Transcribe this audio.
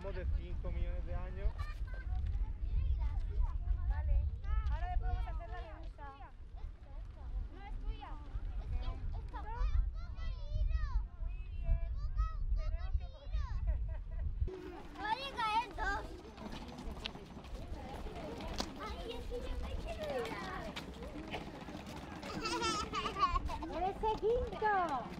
hablamos de 5 millones de años. Vale, ahora le podemos hacer la pregunta. No es tuya. ¡Eres el quinto!